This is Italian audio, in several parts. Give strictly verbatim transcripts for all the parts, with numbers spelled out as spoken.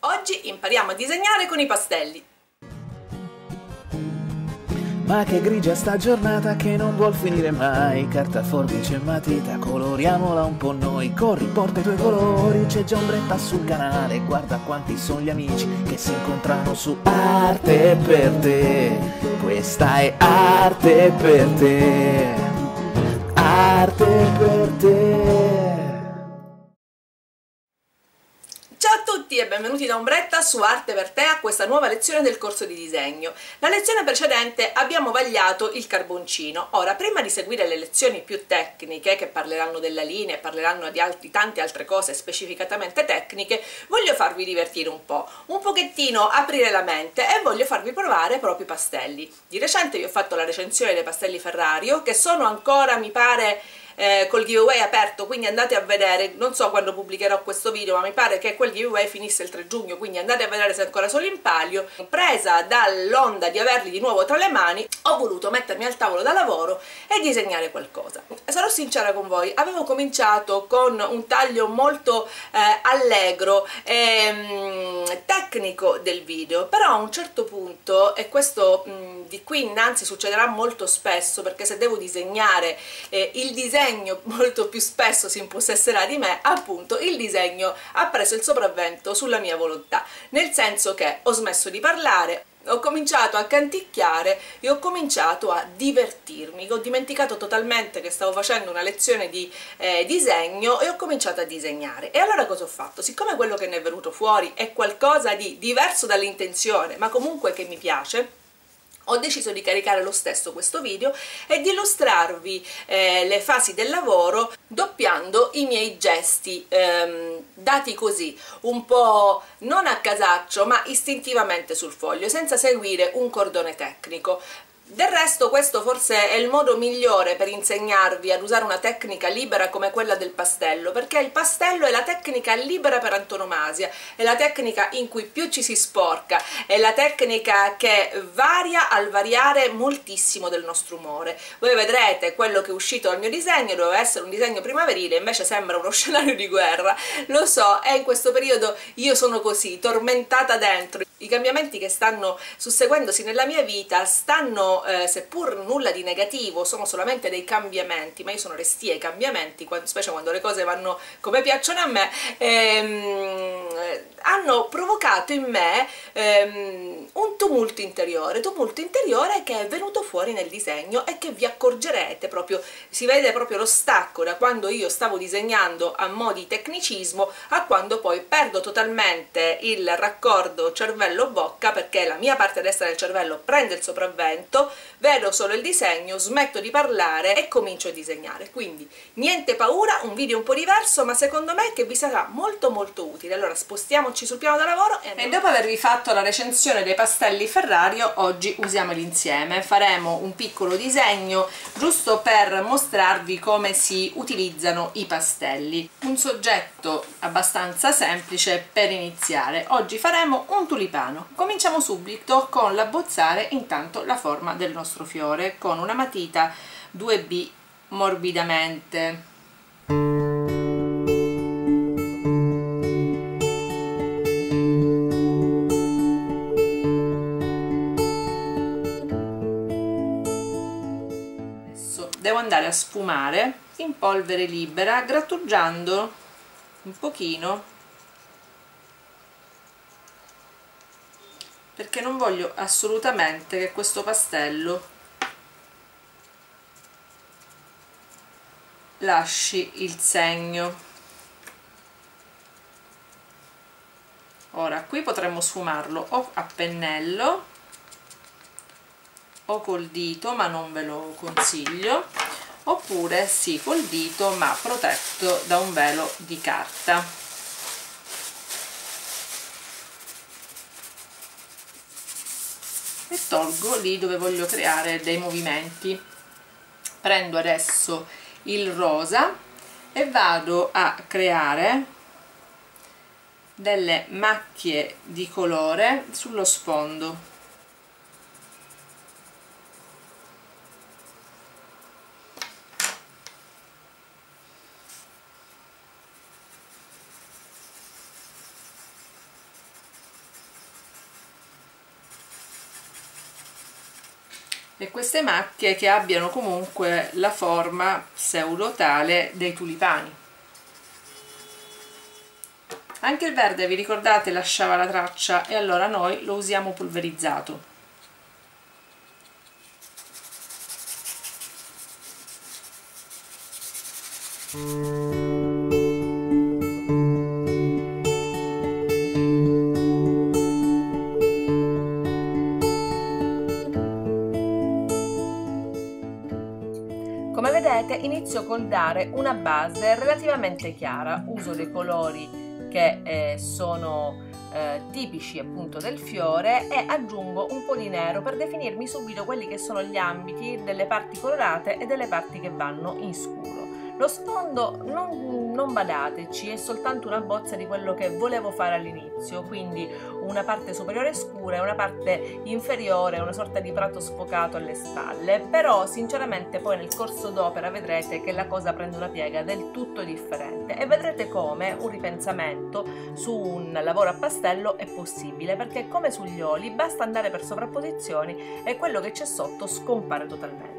Oggi impariamo a disegnare con i pastelli. Ma che grigia sta giornata che non vuol finire mai. Carta, forbice e matita, coloriamola un po' noi. Corri, porta i tuoi colori, c'è già Ombretta sul canale. Guarda quanti sono gli amici che si incontrano su Arte per te. Questa è Arte per te. Arte per te. Ciao a tutti e benvenuti da Ombretta su Arte per Te a questa nuova lezione del corso di disegno. La lezione precedente abbiamo vagliato il carboncino. Ora, prima di seguire le lezioni più tecniche, che parleranno della linea e parleranno di, di tante altre cose specificatamente tecniche, voglio farvi divertire un po', un pochettino aprire la mente e voglio farvi provare proprio i pastelli. Di recente vi ho fatto la recensione dei pastelli Ferrario, che sono ancora, mi pare, Eh, col giveaway aperto, quindi andate a vedere. Non so quando pubblicherò questo video, ma mi pare che quel giveaway finisse il tre giugno, quindi andate a vedere se ancora sono in palio. Presa dall'onda di averli di nuovo tra le mani, ho voluto mettermi al tavolo da lavoro e disegnare qualcosa. Sarò sincera con voi, avevo cominciato con un taglio molto eh, allegro e mh, tecnico del video, però a un certo punto, e questo mh, di qui innanzi succederà molto spesso, perché se devo disegnare eh, il disegno molto più spesso si impossesserà di me, appunto il disegno ha preso il sopravvento sulla mia volontà, nel senso che ho smesso di parlare, ho cominciato a canticchiare e ho cominciato a divertirmi. Ho dimenticato totalmente che stavo facendo una lezione di eh, disegno e ho cominciato a disegnare. E allora cosa ho fatto? Siccome quello che ne è venuto fuori è qualcosa di diverso dall'intenzione, ma comunque che mi piace, ho deciso di caricare lo stesso questo video e di illustrarvi eh, le fasi del lavoro doppiando i miei gesti ehm, dati così, un po' non a casaccio ma istintivamente sul foglio, senza seguire un cordone tecnico. Del resto questo forse è il modo migliore per insegnarvi ad usare una tecnica libera come quella del pastello, perché il pastello è la tecnica libera per antonomasia, è la tecnica in cui più ci si sporca, è la tecnica che varia al variare moltissimo del nostro umore. Voi vedrete quello che è uscito dal mio disegno, doveva essere un disegno primaverile, invece sembra uno scenario di guerra, lo so, e in questo periodo io sono così, tormentata dentro. I cambiamenti che stanno susseguendosi nella mia vita stanno, eh, seppur nulla di negativo, sono solamente dei cambiamenti, ma io sono restia ai cambiamenti, quando, specie quando le cose vanno come piacciono a me, ehm, hanno provocato in me ehm, un tumulto interiore, tumulto interiore che è venuto fuori nel disegno e che vi accorgerete proprio, si vede proprio lo stacco da quando io stavo disegnando a mo' di tecnicismo a quando poi perdo totalmente il raccordo cervello bocca, perché la mia parte destra del cervello prende il sopravvento, vedo solo il disegno, smetto di parlare e comincio a disegnare. Quindi niente paura, un video un po' diverso, ma secondo me che vi sarà molto molto utile. Allora spostiamoci sul piano da lavoro e, e dopo avervi fatto la recensione dei pastelli Ferrario, oggi usiamoli insieme, faremo un piccolo disegno giusto per mostrarvi come si utilizzano i pastelli. Un soggetto abbastanza semplice per iniziare. Oggi faremo un tulipano. Cominciamo subito con l'abbozzare intanto la forma del nostro fiore con una matita due B morbidamente. Adesso devo andare a sfumare in polvere libera grattugiando un pochino, perché non voglio assolutamente che questo pastello lasci il segno. Ora qui potremmo sfumarlo o a pennello o col dito, ma non ve lo consiglio, oppure sì col dito ma protetto da un velo di carta. E tolgo lì dove voglio creare dei movimenti. Prendo adesso il rosa e vado a creare delle macchie di colore sullo sfondo. e queste macchie che abbiano comunque la forma pseudotale dei tulipani. Anche il verde, vi ricordate, lasciava la traccia, e allora noi lo usiamo polverizzato. Come vedete, inizio col dare una base relativamente chiara, uso dei colori che eh, sono eh, tipici appunto del fiore, e aggiungo un po' di nero per definirmi subito quelli che sono gli ambiti delle parti colorate e delle parti che vanno in scuro. Lo sfondo non, non badateci, è soltanto una bozza di quello che volevo fare all'inizio, quindi una parte superiore scura e una parte inferiore, una sorta di prato sfocato alle spalle, però sinceramente poi nel corso d'opera vedrete che la cosa prende una piega del tutto differente e vedrete come un ripensamento su un lavoro a pastello è possibile, perché come sugli oli basta andare per sovrapposizioni e quello che c'è sotto scompare totalmente.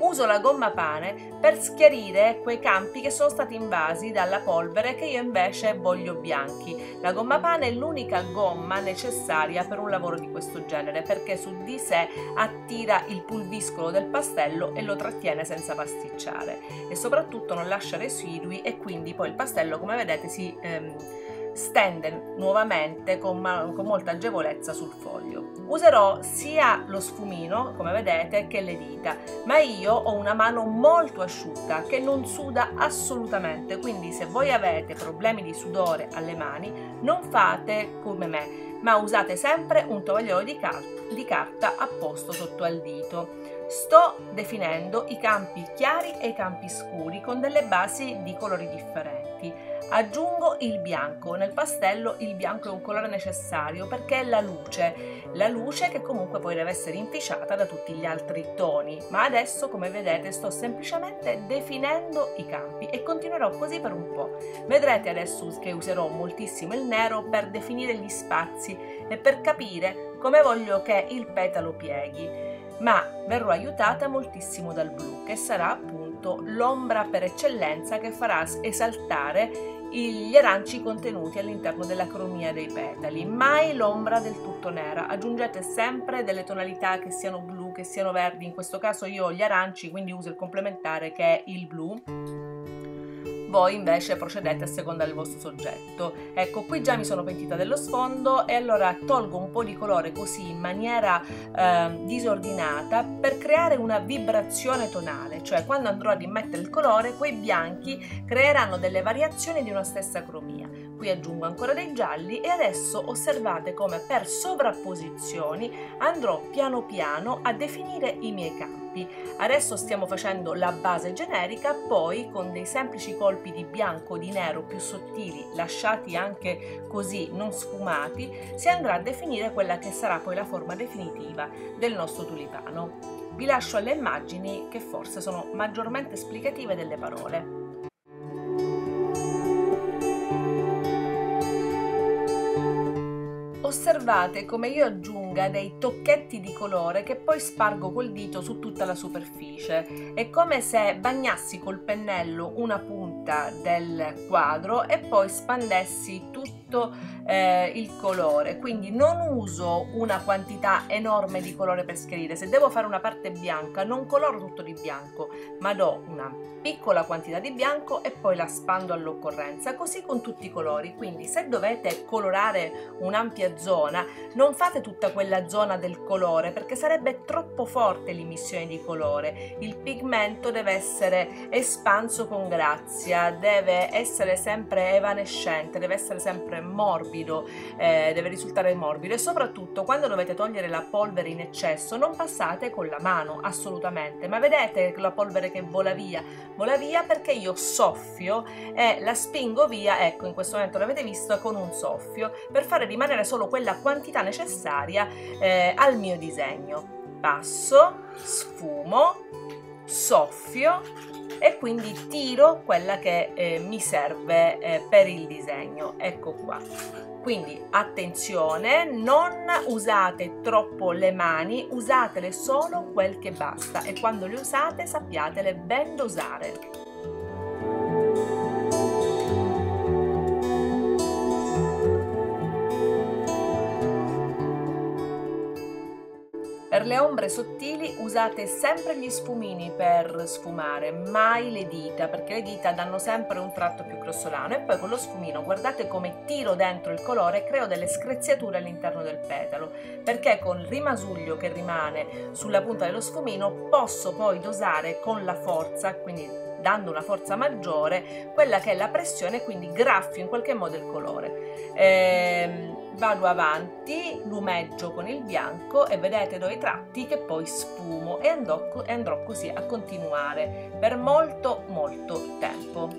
Uso la gomma pane per schiarire quei campi che sono stati invasi dalla polvere che io invece voglio bianchi. La gomma pane è l'unica gomma necessaria per un lavoro di questo genere, perché su di sé attira il pulviscolo del pastello e lo trattiene senza pasticciare, e soprattutto non lascia residui, e quindi poi il pastello, come vedete, si ehm, stende nuovamente con, con molta agevolezza sul foglio. Userò sia lo sfumino, come vedete, che le dita, ma io ho una mano molto asciutta che non suda assolutamente, quindi se voi avete problemi di sudore alle mani non fate come me, ma usate sempre un tovagliolo di, car di carta apposto sotto al dito. Sto definendo i campi chiari e i campi scuri con delle basi di colori differenti. Aggiungo il bianco. Nel pastello il bianco è un colore necessario perché è la luce, la luce che comunque poi deve essere inficiata da tutti gli altri toni, ma adesso, come vedete, sto semplicemente definendo i campi e continuerò così per un po'. Vedrete adesso che userò moltissimo il nero per definire gli spazi e per capire come voglio che il petalo pieghi, ma verrò aiutata moltissimo dal blu, che sarà appunto l'ombra per eccellenza che farà esaltare gli aranci contenuti all'interno della cromia dei petali. Mai l'ombra del tutto nera, aggiungete sempre delle tonalità che siano blu, che siano verdi. In questo caso io ho gli aranci, quindi uso il complementare che è il blu. Voi invece procedete a seconda del vostro soggetto. Ecco, qui già mi sono pentita dello sfondo e allora tolgo un po' di colore così in maniera eh, disordinata per creare una vibrazione tonale, cioè quando andrò ad immettere il colore quei bianchi creeranno delle variazioni di una stessa cromia. Qui aggiungo ancora dei gialli e adesso osservate come per sovrapposizioni andrò piano piano a definire i miei campi. Adesso stiamo facendo la base generica, poi con dei semplici colpi di bianco, di nero più sottili, lasciati anche così, non sfumati, si andrà a definire quella che sarà poi la forma definitiva del nostro tulipano. Vi lascio alle immagini, che forse sono maggiormente esplicative delle parole. Osservate come io aggiunga dei tocchetti di colore che poi spargo col dito su tutta la superficie. È come se bagnassi col pennello una punta del quadro e poi spandessi tutto eh, il colore, quindi non uso una quantità enorme di colore per schiarire. Se devo fare una parte bianca non coloro tutto di bianco, ma do una piccola quantità di bianco e poi la spando all'occorrenza, così con tutti i colori. Quindi se dovete colorare un'ampia zona non fate tutta quella zona del colore, perché sarebbe troppo forte l'immissione di colore. Il pigmento deve essere espanso con grazia, deve essere sempre evanescente, deve essere sempre morbido, eh, deve risultare morbido, e soprattutto quando dovete togliere la polvere in eccesso non passate con la mano assolutamente, ma vedete la polvere che vola via, vola via perché io soffio e la spingo via. Ecco, in questo momento l'avete visto con un soffio, per fare rimanere solo quella quantità necessaria eh, al mio disegno. Passo, sfumo, soffio e quindi tiro quella che eh, mi serve eh, per il disegno. Ecco qua. Quindi attenzione, non usate troppo le mani, usatele solo quel che basta, e quando le usate sappiatele ben dosare. Per le ombre sottili usate sempre gli sfumini per sfumare, mai le dita, perché le dita danno sempre un tratto più grossolano, e poi con lo sfumino guardate come tiro dentro il colore e creo delle screziature all'interno del petalo, perché col rimasuglio che rimane sulla punta dello sfumino posso poi dosare con la forza, quindi dando una forza maggiore, quella che è la pressione, quindi graffio in qualche modo il colore. Ehm, vado avanti, lumeggio con il bianco e vedete due tratti che poi sfumo, e andrò, e andrò così a continuare per molto molto tempo.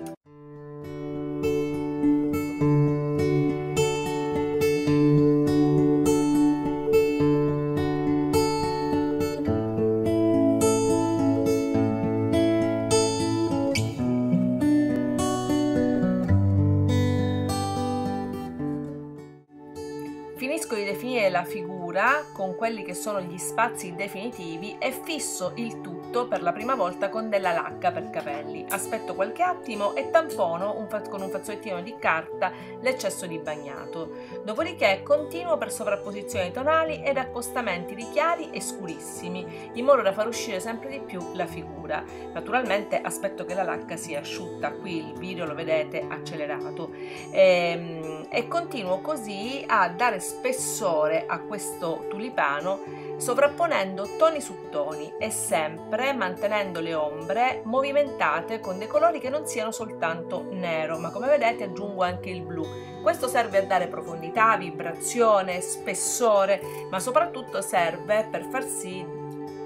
Finisco di definire la figura con quelli che sono gli spazi definitivi e fisso il tutto per la prima volta con della lacca per capelli. Aspetto qualche attimo e tampono un con un fazzolettino di carta l'eccesso di bagnato. Dopodiché continuo per sovrapposizioni tonali ed accostamenti di chiari e scurissimi, in modo da far uscire sempre di più la figura. Naturalmente aspetto che la lacca sia asciutta, qui il video lo vedete accelerato, e, e continuo così a dare spessore a questo tulipano sovrapponendo toni su toni e sempre mantenendo le ombre movimentate con dei colori che non siano soltanto nero, ma come vedete aggiungo anche il blu. Questo serve a dare profondità, vibrazione, spessore, ma soprattutto serve per far sì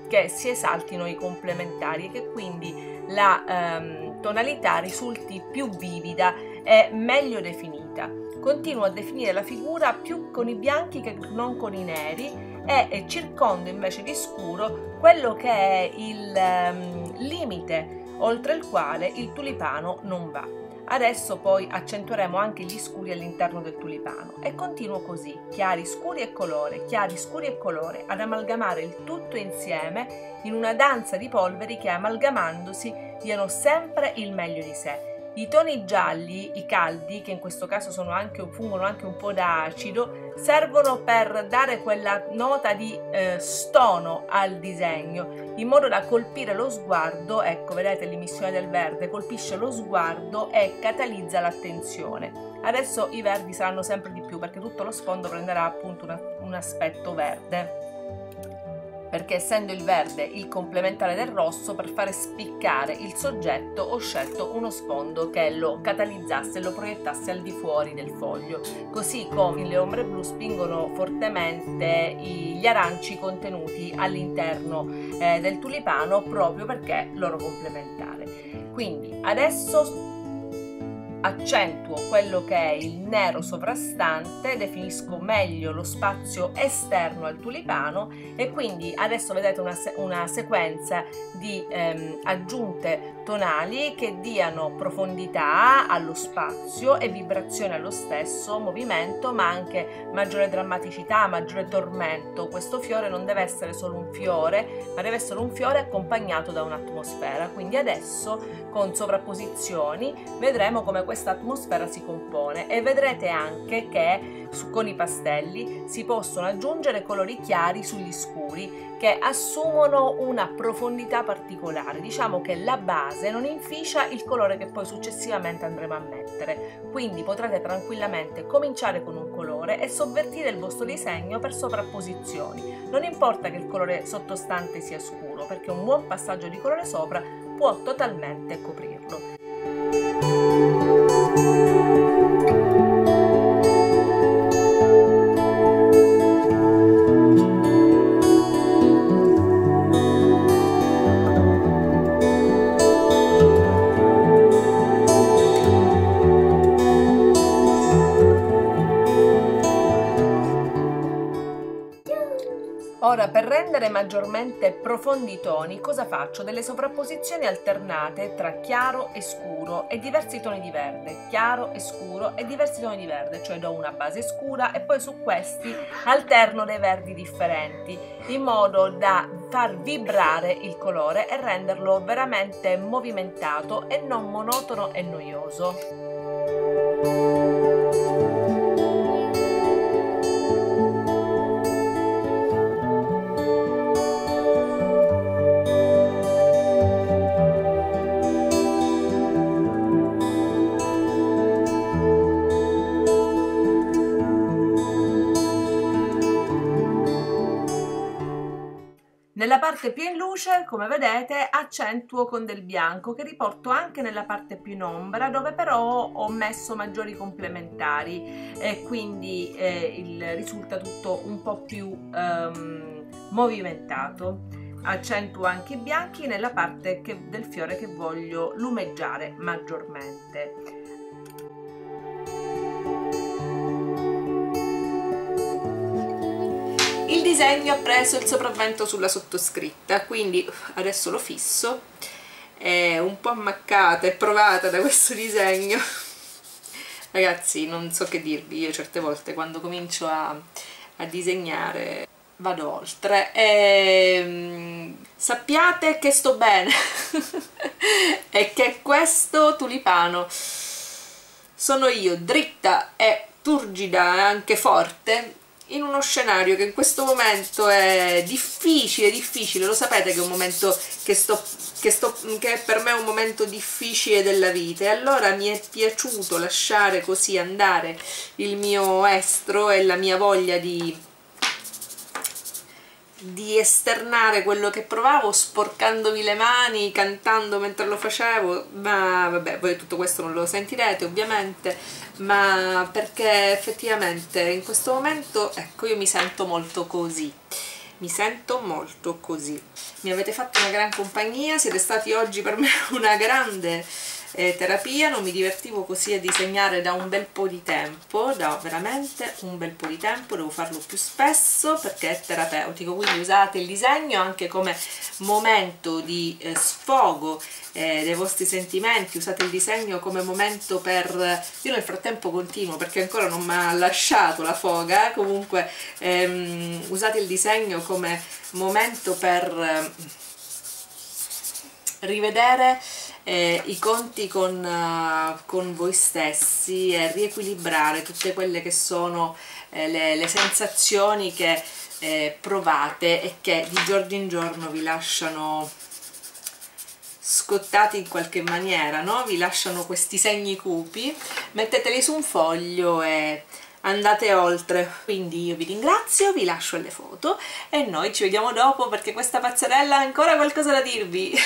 che si esaltino i complementari e che quindi la ehm, tonalità risulti più vivida e meglio definita. Continuo a definire la figura più con i bianchi che non con i neri, e circondo invece di scuro quello che è il um, limite oltre il quale il tulipano non va. Adesso poi accentueremo anche gli scuri all'interno del tulipano e continuo così, chiari, scuri e colore, chiari, scuri e colore, ad amalgamare il tutto insieme in una danza di polveri che amalgamandosi diano sempre il meglio di sé. I toni gialli, i caldi, che in questo caso sono anche, fungono anche un po' da acido, servono per dare quella nota di eh, stono al disegno, in modo da colpire lo sguardo. Ecco, vedete l'immissione del verde, colpisce lo sguardo e catalizza l'attenzione. Adesso i verdi saranno sempre di più, perché tutto lo sfondo prenderà appunto una, un aspetto verde, perché essendo il verde il complementare del rosso, per fare spiccare il soggetto ho scelto uno sfondo che lo catalizzasse e lo proiettasse al di fuori del foglio, così come le ombre blu spingono fortemente gli aranci contenuti all'interno eh, del tulipano, proprio perché loro complementare. Quindi adesso accentuo quello che è il nero sovrastante, definisco meglio lo spazio esterno al tulipano, e quindi adesso vedete una, se una sequenza di ehm, aggiunte tonali che diano profondità allo spazio e vibrazione allo stesso, movimento, ma anche maggiore drammaticità, maggiore tormento. Questo fiore non deve essere solo un fiore, ma deve essere un fiore accompagnato da un'atmosfera, quindi adesso con sovrapposizioni vedremo come questo questa atmosfera si compone, e vedrete anche che su, con i pastelli si possono aggiungere colori chiari sugli scuri che assumono una profondità particolare. Diciamo che la base non inficia il colore che poi successivamente andremo a mettere, quindi potrete tranquillamente cominciare con un colore e sovvertire il vostro disegno per sovrapposizioni. Non importa che il colore sottostante sia scuro, perché un buon passaggio di colore sopra può totalmente coprirlo. Ora, per rendere maggiormente profondi i toni, cosa faccio? Delle sovrapposizioni alternate tra chiaro e scuro e diversi toni di verde, chiaro e scuro e diversi toni di verde, cioè do una base scura e poi su questi alterno dei verdi differenti, in modo da far vibrare il colore e renderlo veramente movimentato e non monotono e noioso. Nella parte più in luce, come vedete, accentuo con del bianco che riporto anche nella parte più in ombra, dove però ho messo maggiori complementari e quindi eh, il, risulta tutto un po' più um, movimentato. Accentuo anche i bianchi nella parte che, del fiore che voglio lumeggiare maggiormente. Il disegno ha preso il sopravvento sulla sottoscritta, quindi adesso lo fisso, è un po' ammaccata e provata da questo disegno. Ragazzi, non so che dirvi, io certe volte quando comincio a, a disegnare vado oltre e sappiate che sto bene e che questo tulipano sono io, dritta e turgida e anche forte, in uno scenario che in questo momento è difficile, difficile, lo sapete che è un momento che sto, che sto, che per me è un momento difficile della vita, e allora mi è piaciuto lasciare così andare il mio estro e la mia voglia di, di esternare quello che provavo, sporcandomi le mani, cantando mentre lo facevo, ma vabbè, voi tutto questo non lo sentirete ovviamente, ma perché effettivamente in questo momento, ecco, io mi sento molto così, mi sento molto così. Mi avete fatto una gran compagnia, siete stati oggi per me una grande eh, terapia, non mi divertivo così a disegnare da un bel po' di tempo, da veramente un bel po' di tempo, devo farlo più spesso perché è terapeutico, quindi usate il disegno anche come momento di eh, sfogo eh, dei vostri sentimenti, usate il disegno come momento per... Io nel frattempo continuo perché ancora non mi ha lasciato la foga, comunque ehm, usate il disegno come momento per rivedere eh, i conti con, uh, con voi stessi e riequilibrare tutte quelle che sono eh, le, le sensazioni che eh, provate e che di giorno in giorno vi lasciano scottati in qualche maniera, no? Vi lasciano questi segni cupi, metteteli su un foglio e andate oltre. Quindi io vi ringrazio, vi lascio le foto e noi ci vediamo dopo perché questa pazzerella ha ancora qualcosa da dirvi.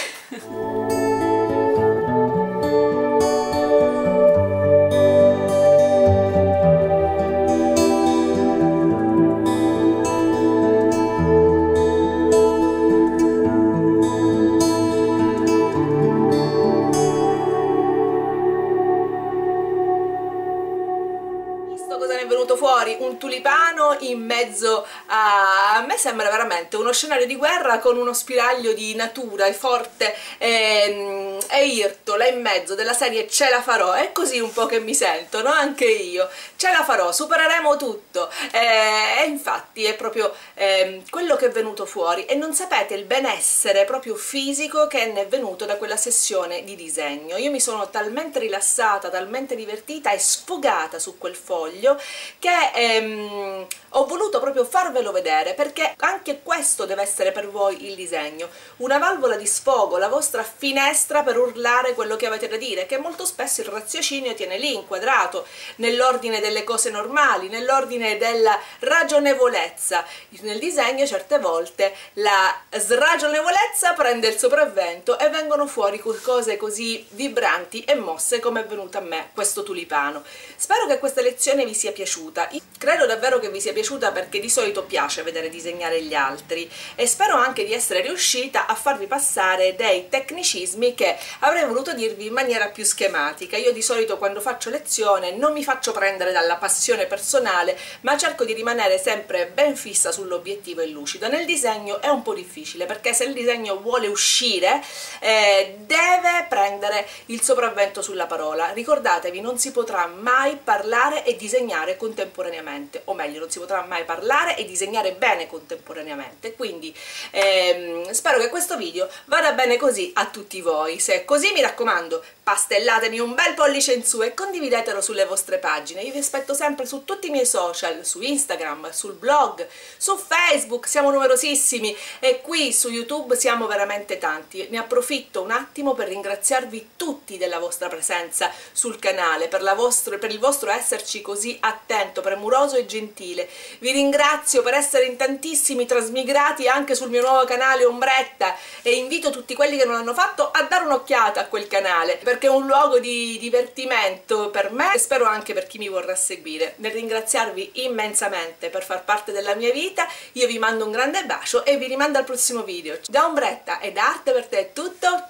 In mezzo a... a me sembra veramente uno scenario di guerra con uno spiraglio di natura e forte e, e irto là in mezzo, della serie ce la farò, è così un po' che mi sento, no? Anche io ce la farò, supereremo tutto e, e infatti è proprio eh, quello che è venuto fuori e non sapete il benessere proprio fisico che ne è venuto da quella sessione di disegno. Io mi sono talmente rilassata, talmente divertita e sfogata su quel foglio che ehm, ho voluto proprio farvelo vedere, perché anche questo deve essere per voi il disegno, una valvola di sfogo, la vostra finestra per urlare quello che avete da dire, che molto spesso il raziocinio tiene lì inquadrato nell'ordine delle cose normali, nell'ordine della ragionevolezza. Nel disegno certe volte la sragionevolezza prende il sopravvento e vengono fuori cose così vibranti e mosse come è venuta a me questo tulipano. Spero che questa lezione vi sia piaciuta, credo davvero spero che vi sia piaciuta, perché di solito piace vedere disegnare gli altri, e spero anche di essere riuscita a farvi passare dei tecnicismi che avrei voluto dirvi in maniera più schematica. Io di solito quando faccio lezione non mi faccio prendere dalla passione personale, ma cerco di rimanere sempre ben fissa sull'obiettivo e lucido. Nel disegno è un po' difficile, perché se il disegno vuole uscire eh, deve prendere il sopravvento sulla parola. Ricordatevi, non si potrà mai parlare e disegnare contemporaneamente, o meglio, non si potrà mai parlare e disegnare bene contemporaneamente. Quindi ehm, spero che questo video vada bene così a tutti voi. Se è così, mi raccomando, pastellatemi un bel pollice in su e condividetelo sulle vostre pagine. Io vi aspetto sempre su tutti i miei social, su Instagram, sul blog, su Facebook, siamo numerosissimi, e qui su YouTube siamo veramente tanti. Ne approfitto un attimo per ringraziarvi tutti della vostra presenza sul canale, per, la vostro, per il vostro esserci così attento, premuroso e gentile. Vi ringrazio per essere in tantissimi trasmigrati anche sul mio nuovo canale Ombretta, e invito tutti quelli che non l'hanno fatto a dare un'occhiata a quel canale, perché è un luogo di divertimento per me e spero anche per chi mi vorrà seguire. Nel ringraziarvi immensamente per far parte della mia vita, io vi mando un grande bacio e vi rimando al prossimo video. Da Ombretta e da Arte per Te è tutto,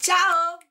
ciao!